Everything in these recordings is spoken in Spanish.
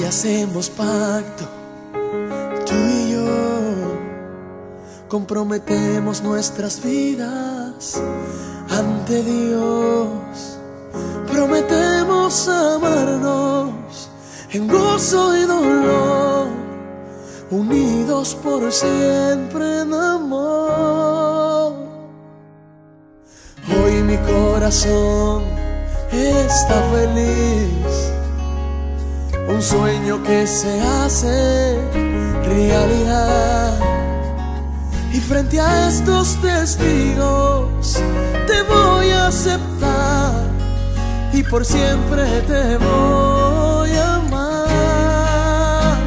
hoy hacemos pacto, tú y yo, comprometemos nuestras vidas ante Dios. Prometemos amarnos en gozo y dolor, unidos por siempre en amor. Hoy mi corazón está feliz, un sueño que se hace realidad. Y frente a estos testigos te voy a aceptar y por siempre te voy a amar.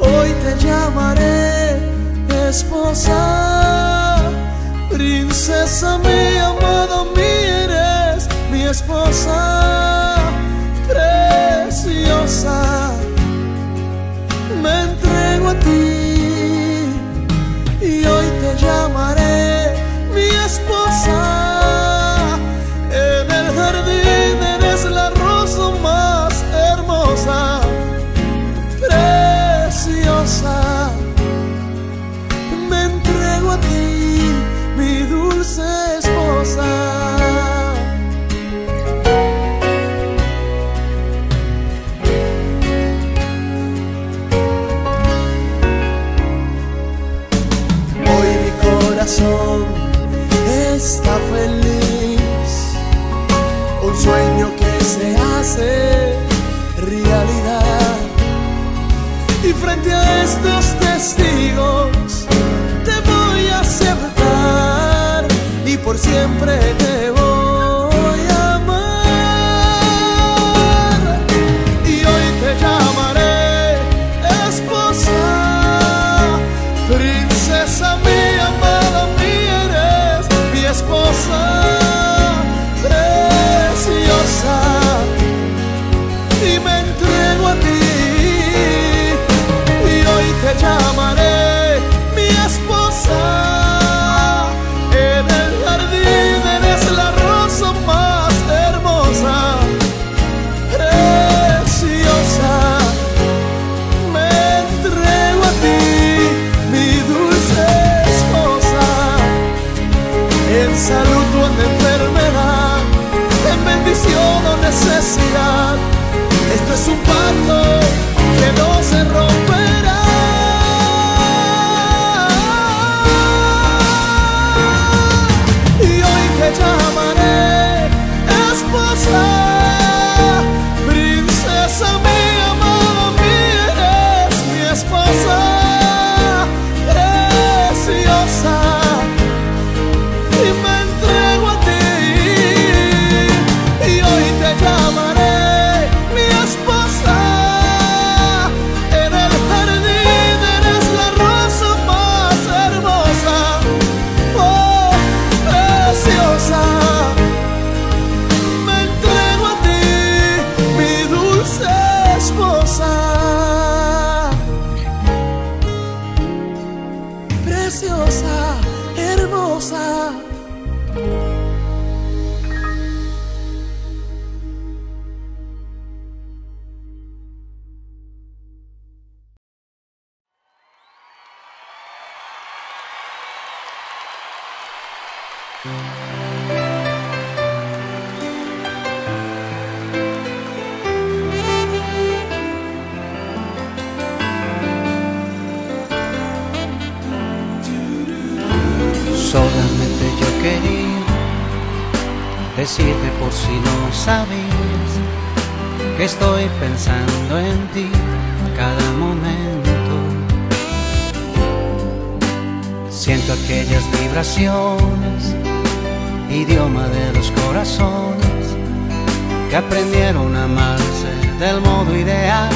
Hoy te llamaré esposa, princesa mía, amada mía, eres mi esposa preciosa. Me entrego a ti y hoy te llamaré mi esposa. En el jardín eres la rosa más hermosa, preciosa. Me entrego a ti, mi dulce esposa. Está feliz, un sueño que se hace realidad. Y frente a estos testigos te voy a aceptar y por siempre te voy a amar. Y hoy te llamaré esposa, princesa mía, amada mía, eres mi esposa preciosa. Y me entrego a ti y hoy te llamaré mi esposa. En el jardín eres la rosa más hermosa, preciosa. Me entrego a ti, mi dulce esposa. En salud o en enfermedad, en bendición o necesidad, esto es un pacto que no se romperá. Y hoy te llamaré esposa, princesa mía, amada mía, eres mi esposa preciosa. Y me entrego a ti y hoy te llamaré mi esposa. En el jardín eres la rosa más hermosa, oh preciosa. Me entrego a ti, mi dulce esposa, preciosa, hermosa. Solamente yo quería decirte, por si no sabías, que estoy pensando en ti cada momento. Siento aquellas vibraciones, idioma de los corazones que aprendieron a amarse del modo ideal.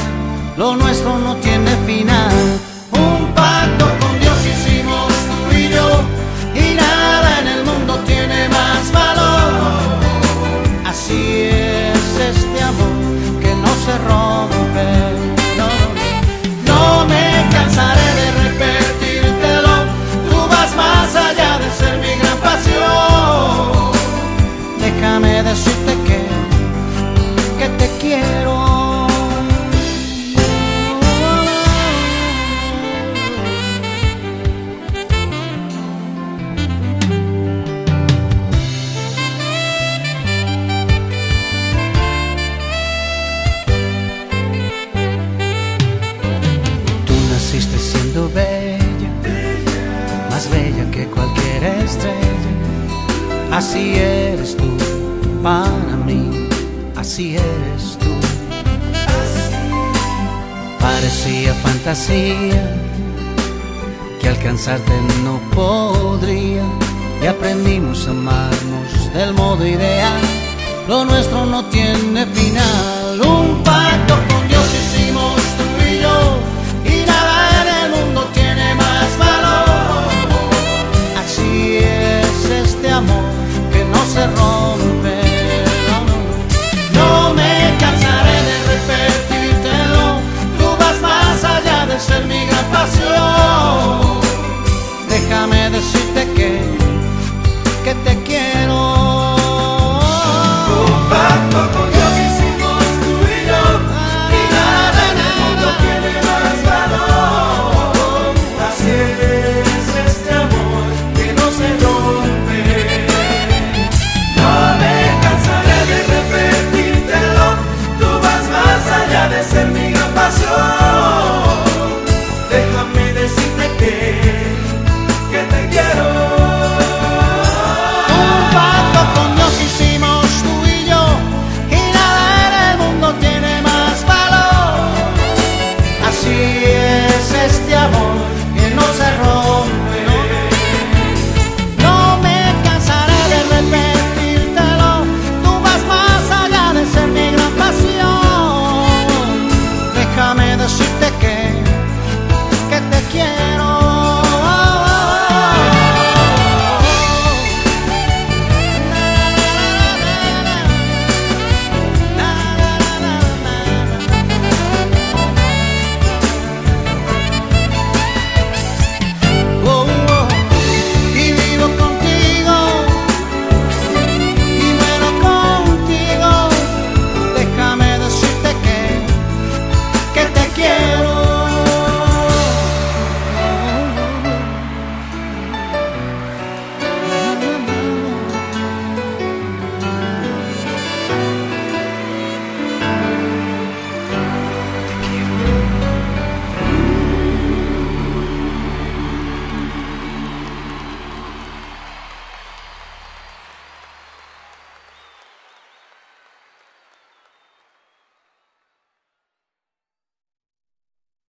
Lo nuestro no tiene final. Un pacto con Dios hicimos tú y yo, y nada en el mundo tiene más valor. Así es este amor que no se rompe. No me cansaré de repetírtelo, tú vas más allá de ser mi gran pasión. Déjame decirte que te quiero. más bella que cualquier estrella. Así eres tú para mí, así eres tú. Parecía fantasía que alcanzarte no podría, y aprendimos a amarnos del modo ideal. Lo nuestro no tiene final.